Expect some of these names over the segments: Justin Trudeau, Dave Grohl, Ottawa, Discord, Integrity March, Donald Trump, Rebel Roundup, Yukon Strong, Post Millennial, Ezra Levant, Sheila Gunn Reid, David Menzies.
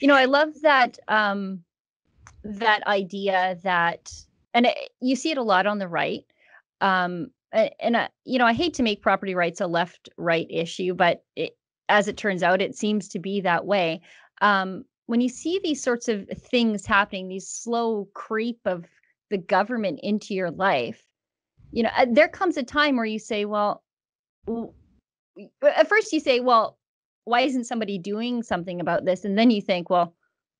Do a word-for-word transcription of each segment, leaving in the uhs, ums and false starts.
You know, I love that um, that idea that, and it, you see it a lot on the right. Um, and, and uh, you know, I hate to make property rights a left-right issue, but it, as it turns out, it seems to be that way. Um, when you see these sorts of things happening, these slow creep of the government into your life, you know, there comes a time where you say, well, at first you say, well, why isn't somebody doing something about this? And then you think, well,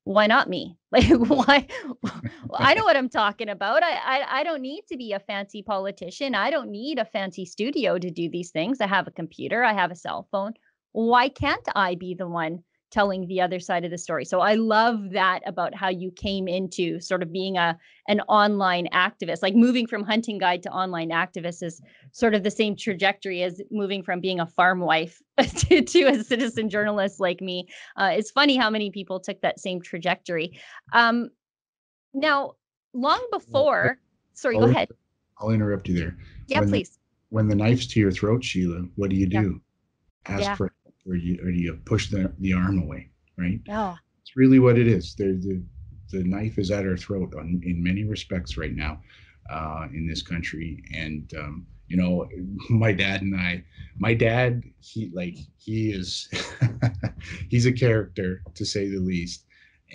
why not me? Like, why? Well, I know what I'm talking about. I, I I don't need to be a fancy politician. I don't need a fancy studio to do these things. I have a computer. I have a cell phone. Why can't I be the one telling the other side of the story? So I love that about how you came into sort of being a an online activist. Like moving from hunting guide to online activist is sort of the same trajectory as moving from being a farm wife to, to a citizen journalist like me. Uh, it's funny how many people took that same trajectory. Um, now, long before, sorry, I'll, go ahead. I'll interrupt you there. Yeah, when please. The, when the knife's to your throat, Sheila, what do you do? Yeah. Ask yeah. for Or you, or you push the, the arm away, right? Yeah. It's really what it is. The, the, the knife is at our throat on, in many respects right now uh, in this country. And, um, you know, my dad and I, my dad, he like, he is, he's a character to say the least.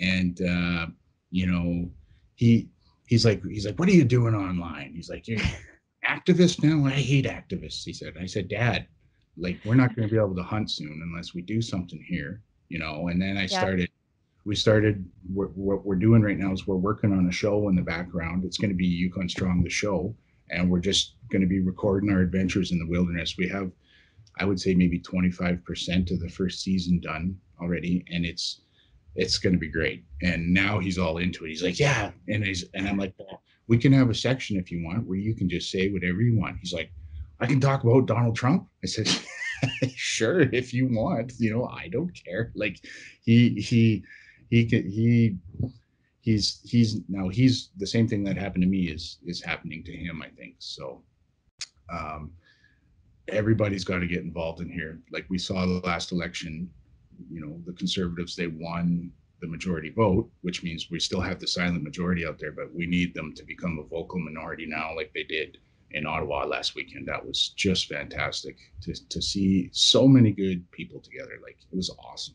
And, uh, you know, he, he's like, he's like, what are you doing online? He's like, you're activist now? I hate activists, he said. I said, Dad, like, we're not going to be able to hunt soon unless we do something here, you know? And then I yeah. started, we started, we're, what we're doing right now is we're working on a show in the background. It's going to be Yukon Strong, the show, and we're just going to be recording our adventures in the wilderness. We have, I would say maybe twenty-five percent of the first season done already. And it's, it's going to be great. And now he's all into it. He's like, yeah. And he's, and I'm like, we can have a section if you want, where you can just say whatever you want. He's like, I can talk about Donald Trump. I said, sure, if you want, you know, I don't care. Like he, he, he, can, he, he's, he's now he's the same thing that happened to me is, is happening to him, I think. So, um, everybody's got to get involved in here. Like we saw the last election, you know, the Conservatives, they won the majority vote, which means we still have the silent majority out there, but we need them to become a vocal minority now, like they did in Ottawa last weekend. That was just fantastic to, to see so many good people together. Like it was awesome.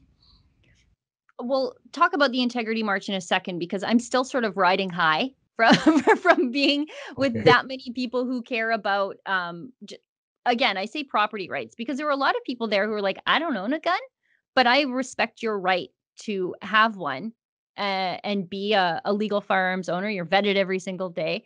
We'll talk about the Integrity March in a second, because I'm still sort of riding high from, from being with okay. that many people who care about, um, j- again, I say property rights, because there were a lot of people there who were like, I don't own a gun, but I respect your right to have one uh, and be a, a legal firearms owner. You're vetted every single day.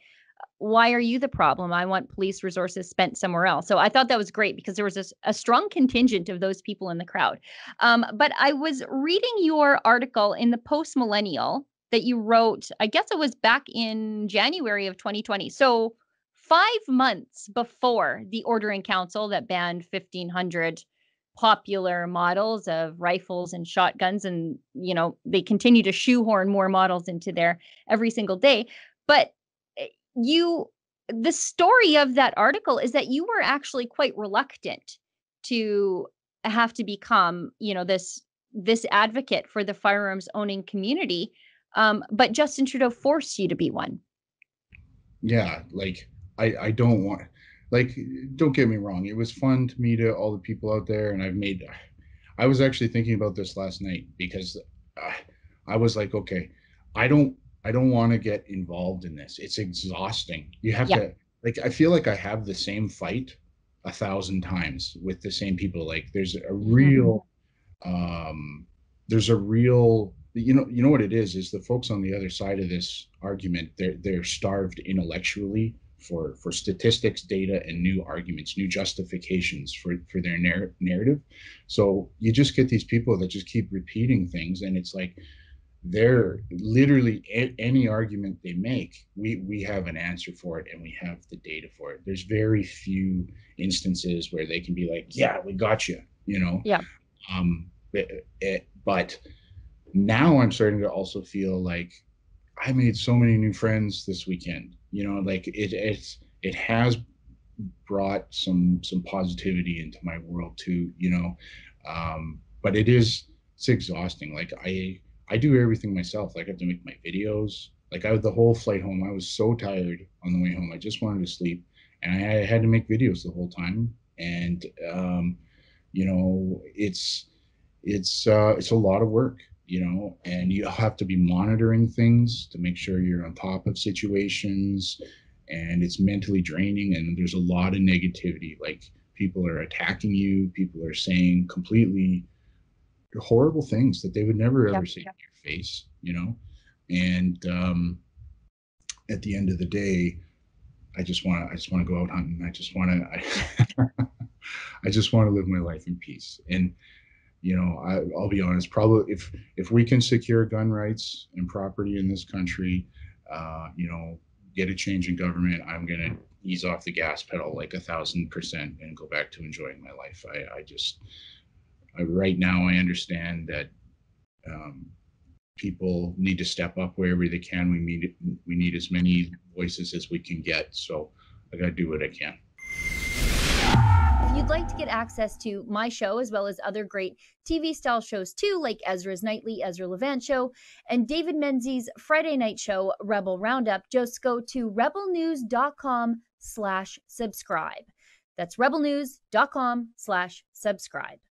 Why are you the problem? I want police resources spent somewhere else. So I thought that was great, because there was a, a strong contingent of those people in the crowd. Um, but I was reading your article in the Post Millennial that you wrote, I guess it was back in January of twenty twenty. So five months before the order in council that banned fifteen hundred popular models of rifles and shotguns. And, you know, they continue to shoehorn more models into there every single day. But You, the story of that article is that you were actually quite reluctant to have to become, you know, this this advocate for the firearms owning community, um, but Justin Trudeau forced you to be one. Yeah, like I, I don't want, like, don't get me wrong. It was fun to meet all the people out there, and I've made. I was actually thinking about this last night, because I, I was like, okay, I don't. I don't want to get involved in this. It's exhausting. You have yeah. to, like, I feel like I have the same fight a thousand times with the same people. Like there's a real, mm-hmm. um, there's a real, you know, you know what it is, is the folks on the other side of this argument, they're, they're starved intellectually for, for statistics, data, and new arguments, new justifications for, for their narr- narrative. So you just get these people that just keep repeating things. And it's like, they're literally a- any argument they make, we we have an answer for it, and we have the data for it. There's very few instances where they can be like, yeah, we got you, you know? Yeah. Um, it, it, but now I'm starting to also feel like I made so many new friends this weekend, you know, like it it's, it has brought some, some positivity into my world too, you know? Um, but it is, it's exhausting. Like I, I do everything myself. Like, I have to make my videos. Like, I the whole flight home, I was so tired on the way home. I just wanted to sleep, and I, I had to make videos the whole time. And um, you know, it's it's uh, it's a lot of work, you know, and you have to be monitoring things to make sure you're on top of situations. And it's mentally draining, and there's a lot of negativity. Like, people are attacking you. People are saying completely horrible things that they would never ever yep, say yep. in your face, you know? And um, at the end of the day, I just want to, I just want to go out hunting. I just want to, I, I just want to live my life in peace. And, you know, I, I'll be honest, probably if, if we can secure gun rights and property in this country, uh, you know, get a change in government, I'm going to ease off the gas pedal like a thousand percent and go back to enjoying my life. I, I just, I, right now I understand that um, people need to step up wherever they can. We need, we need as many voices as we can get. So I got to do what I can. If you'd like to get access to my show, as well as other great T V style shows too, like Ezra's Nightly Ezra Levant Show and David Menzies' Friday night show, Rebel Roundup, just go to rebelnews.com slash subscribe. That's rebelnews.com slash subscribe.